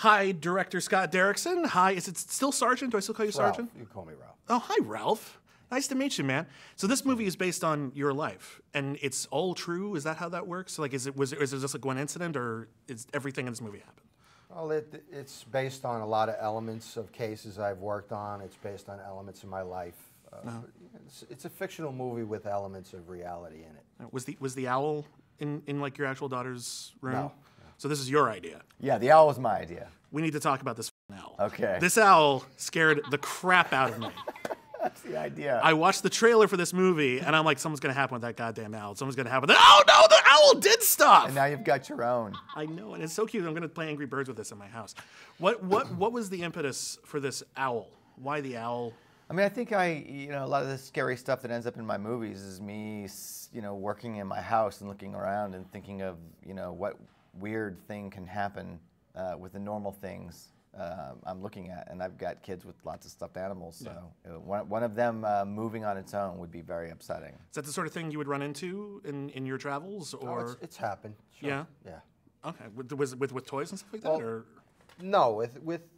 Hi, Director Scott Derrickson. Hi, is it still Sergeant? Do I still call you Sergeant? Ralph. You call me Ralph. Oh, hi, Ralph. Nice to meet you, man. So this movie is based on your life, and it's all true. Is that how that works? So, like, is it just like one incident, or is everything in this movie happened? Well, it's based on a lot of elements of cases I've worked on. It's based on elements of my life. No. It's a fictional movie with elements of reality in it. Was the owl in like your actual daughter's room? No. So this is your idea. Yeah, the owl was my idea. We need to talk about this owl. Okay. This owl scared the crap out of me. That's the idea. I watched the trailer for this movie, and I'm like, someing's going to happen with that goddamn owl. Someing's going to happen. Oh, no, the owl did stuff! And now you've got your own. I know, and it's so cute. I'm going to play Angry Birds with this in my house. What was the impetus for this owl? Why the owl? I mean, I think a lot of the scary stuff that ends up in my movies is me, working in my house and looking around and thinking of, what weird thing can happen with the normal things I'm looking at, and I've got kids with lots of stuffed animals, so yeah. one of them moving on its own would be very upsetting. Is that the sort of thing you would run into in your travels, or? Oh, it's happened. Sure. Yeah. Yeah. Okay. With toys and stuff like that, well, or? No, with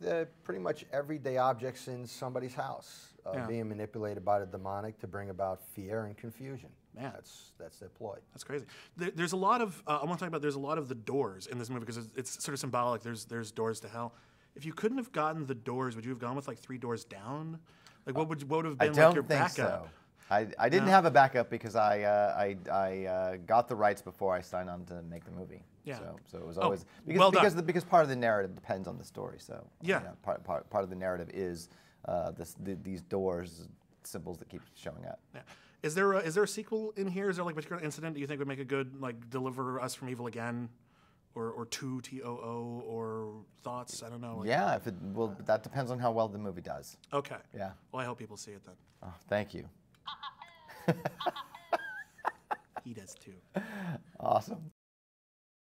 pretty much everyday objects in somebody's house being manipulated by the demonic to bring about fear and confusion. Man. That's their ploy. That's crazy. There's a lot of I want to talk about. There's a lot of the doors in this movie because it's sort of symbolic. There's doors to hell. If you couldn't have gotten the doors, would you have gone with like 3 doors down? Like what would have been like your backup? I don't think so. I didn't have a backup because I got the rights before I signed on to make the movie. Yeah. So it was always because part of the narrative depends on the story. So yeah. Part of the narrative is these doors, symbols that keep showing up. Yeah. Is there a sequel in here? Is there like a particular incident that you think would make a good like Deliver Us from Evil again, or 2 TOO or thoughts? I don't know. Like, yeah, that depends on how well the movie does. Okay. Yeah. Well, I hope people see it then. Oh, thank you. He does too. Awesome.